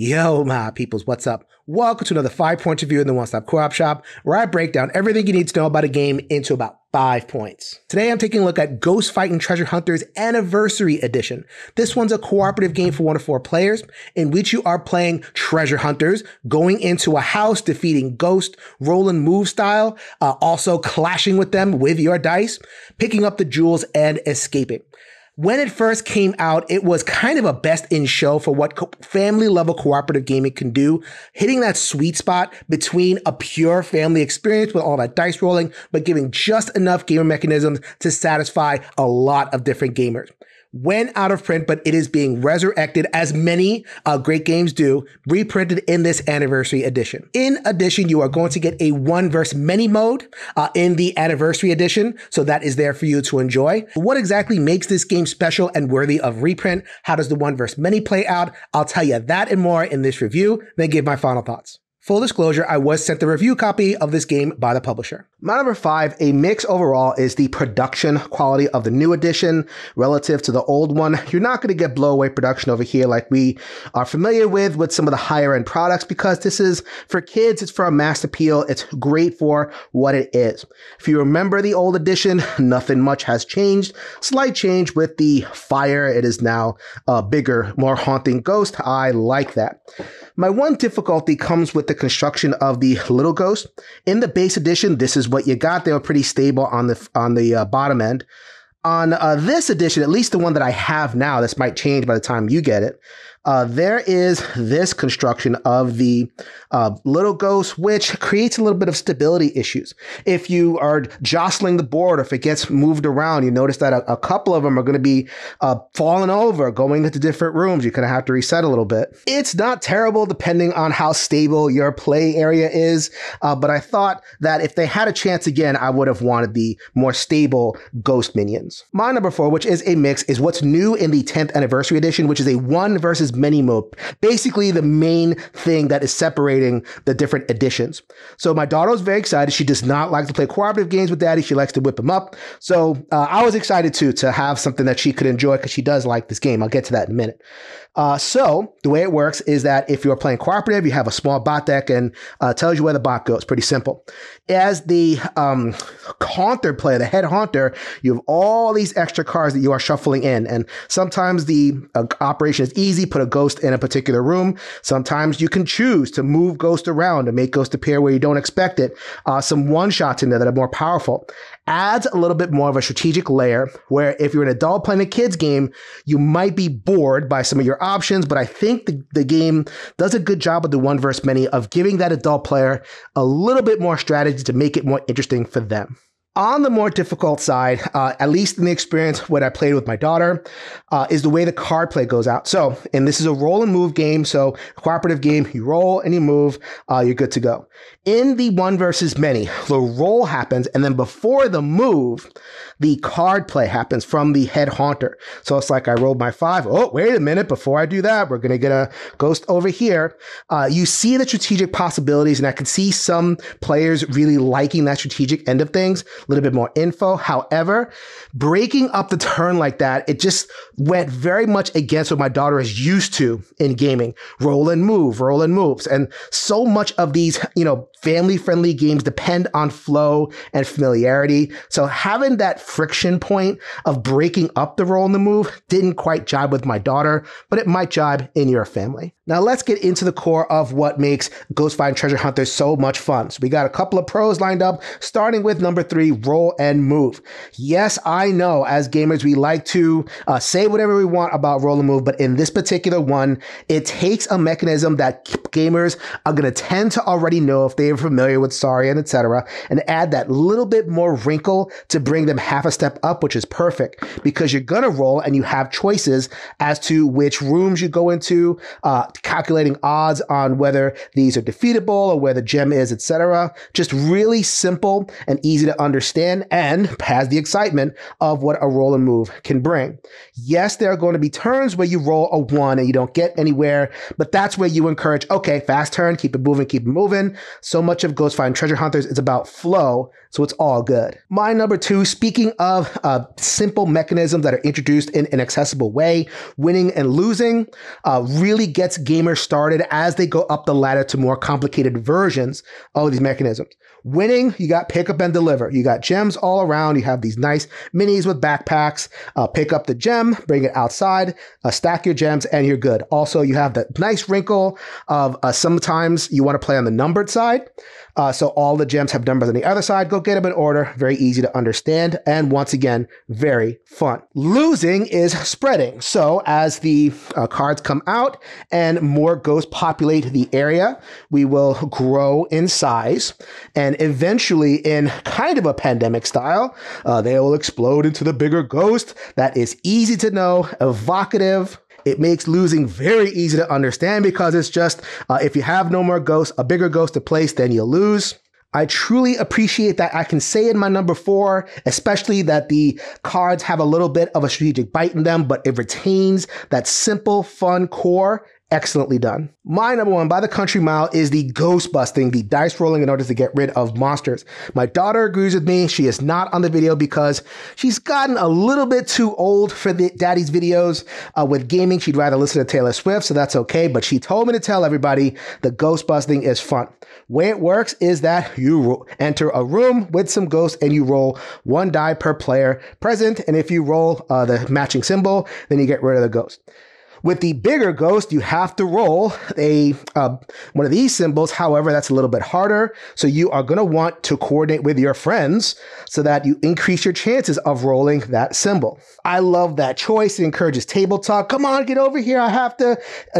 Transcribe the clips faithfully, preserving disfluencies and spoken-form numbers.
Yo, my peoples, what's up? Welcome to another five point review in the One Stop Co-op Shop, where I break down everything you need to know about a game into about five points. Today, I'm taking a look at Ghost Fightin' Treasure Hunters Anniversary Edition. This one's a cooperative game for one to four players in which you are playing treasure hunters, going into a house, defeating ghosts, roll and move style, uh, also clashing with them with your dice, picking up the jewels and escaping. When it first came out, it was kind of a best in show for what co- family level cooperative gaming can do, hitting that sweet spot between a pure family experience with all that dice rolling, but giving just enough gamer mechanisms to satisfy a lot of different gamers. Went out of print, but it is being resurrected, as many uh, great games do, reprinted in this Anniversary Edition. In addition, you are going to get a one versus many mode uh, in the Anniversary Edition, so that is there for you to enjoy. What exactly makes this game special and worthy of reprint? How does the one versus many play out? I'll tell you that and more in this review, then give my final thoughts. Full disclosure, I was sent the review copy of this game by the publisher. My number five, a mix overall, is the production quality of the new edition relative to the old one. You're not going to get blowaway production over here like we are familiar with with some of the higher end products, because this is for kids, it's for a mass appeal, it's great for what it is. If you remember the old edition, nothing much has changed. Slight change with the fire, it is now a bigger, more haunting ghost. I like that. My one difficulty comes with the construction of the little ghost. In the base edition, this is what you got. They were pretty stable on the on the uh, bottom end. On uh, this edition, at least the one that I have now, this might change by the time you get it, uh, there is this construction of the uh, little ghost, which creates a little bit of stability issues. If you are jostling the board, or if it gets moved around, you notice that a, a couple of them are going to be uh, falling over, going into different rooms. You're going to have to reset a little bit. It's not terrible depending on how stable your play area is, uh, but I thought that if they had a chance again, I would have wanted the more stable ghost minion. My number four, which is a mix, is what's new in the tenth Anniversary Edition, which is a one versus many mode. Basically the main thing that is separating the different editions. So my daughter was very excited. She does not like to play cooperative games with daddy. She likes to whip him up. So uh, I was excited too to have something that she could enjoy, because she does like this game. I'll get to that in a minute. Uh, so the way it works is that if you're playing cooperative, you have a small bot deck and uh, tells you where the bot goes. Pretty simple. As the um, haunter player, the head haunter, you have all all these extra cards that you are shuffling in. And sometimes the uh, operation is easy, put a ghost in a particular room. Sometimes you can choose to move ghosts around and make ghosts appear where you don't expect it. Uh, some one-shots in there that are more powerful. Adds a little bit more of a strategic layer, where if you're an adult playing a kid's game, you might be bored by some of your options, but I think the, the game does a good job with the one versus many of giving that adult player a little bit more strategy to make it more interesting for them. On the more difficult side, uh, at least in the experience when I played with my daughter, uh, is the way the card play goes out. So, and this is a roll and move game, so cooperative game, you roll and you move, uh, you're good to go. In the one versus many, the roll happens, and then before the move, the card play happens from the head haunter. So it's like I rolled my five. Oh, wait a minute, before I do that, we're going to get a ghost over here. Uh, you see the strategic possibilities, and I can see some players really liking that strategic end of things. A little bit more info. However, breaking up the turn like that, it just went very much against what my daughter is used to in gaming. Roll and move, roll and moves. And so much of these, you know, family-friendly games depend on flow and familiarity. So having that friction point of breaking up the roll and the move didn't quite jibe with my daughter, but it might jibe in your family. Now let's get into the core of what makes Ghost Fightin' Treasure Hunters so much fun. So we got a couple of pros lined up, starting with number three, roll and move. Yes, I know as gamers, we like to uh, say whatever we want about roll and move, but in this particular one, it takes a mechanism that gamers are going to tend to already know if they are familiar with Saria and et cetera, and add that little bit more wrinkle to bring them half a step up, which is perfect, because you're going to roll and you have choices as to which rooms you go into, uh, calculating odds on whether these are defeatable or where the gem is, et cetera. Just really simple and easy to understand. understand and pass the excitement of what a roll and move can bring. Yes, there are going to be turns where you roll a one and you don't get anywhere, but that's where you encourage, okay, fast turn, keep it moving, keep it moving. So much of Ghost Fightin' Treasure Hunters is about flow, so it's all good. My number two, speaking of uh, simple mechanisms that are introduced in an accessible way, winning and losing uh, really gets gamers started as they go up the ladder to more complicated versions of these mechanisms. Winning, you got pick up and deliver. You got gems all around. You have these nice minis with backpacks. Uh, pick up the gem, bring it outside, uh, stack your gems, and you're good. Also, you have the nice wrinkle of uh, sometimes you want to play on the numbered side. Uh, so all the gems have numbers on the other side. Go get them in order. Very easy to understand. And once again, very fun. Losing is spreading. So as the uh, cards come out and more ghosts populate the area, we will grow in size. And eventually, in kind of a pandemic style, uh, they will explode into the bigger ghost that is easy to know, evocative. It makes losing very easy to understand because it's just, uh, if you have no more ghosts, a bigger ghost to place, then you lose. I truly appreciate that I can say in my number four, especially that the cards have a little bit of a strategic bite in them, but it retains that simple, fun core. Excellently done. My number one by the country mile is the ghost busting, the dice rolling in order to get rid of monsters. My daughter agrees with me. She is not on the video because she's gotten a little bit too old for the daddy's videos. Uh, with gaming, she'd rather listen to Taylor Swift, so that's okay. But she told me to tell everybody the ghost busting is fun. Way it works is that you enter a room with some ghosts and you roll one die per player present. And if you roll uh, the matching symbol, then you get rid of the ghost. With the bigger ghost, you have to roll a uh, one of these symbols. However, that's a little bit harder. So you are going to want to coordinate with your friends so that you increase your chances of rolling that symbol. I love that choice. It encourages table talk. Come on, get over here. I have to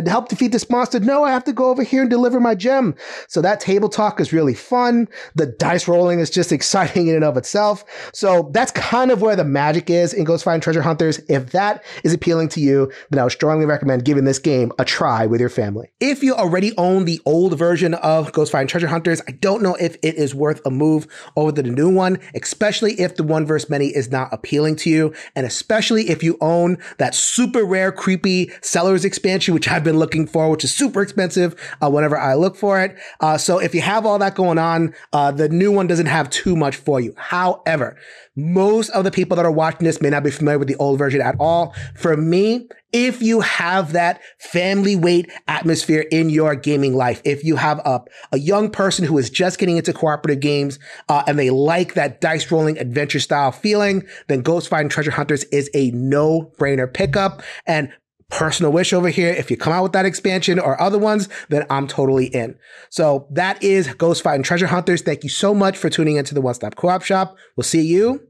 help defeat this monster. No, I have to go over here and deliver my gem. So that table talk is really fun. The dice rolling is just exciting in and of itself. So that's kind of where the magic is in Ghost Fightin' Treasure Hunters. If that is appealing to you, then I would strongly recommend giving this game a try with your family. If you already own the old version of Ghost Fightin' Treasure Hunters, I don't know if it is worth a move over to the new one, especially if the one versus many is not appealing to you, and especially if you own that super rare, creepy Sellers expansion, which I've been looking for, which is super expensive uh, whenever I look for it. Uh, so if you have all that going on, uh, the new one doesn't have too much for you. However, most of the people that are watching this may not be familiar with the old version at all. For me, if you have that family weight atmosphere in your gaming life, if you have a, a young person who is just getting into cooperative games uh, and they like that dice rolling adventure style feeling, then Ghost Fightin' Treasure Hunters is a no-brainer pickup. And personal wish over here, if you come out with that expansion or other ones, then I'm totally in. So that is Ghost Fightin' Treasure Hunters. Thank you so much for tuning into the One Stop Co-op Shop. We'll see you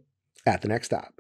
at the next stop.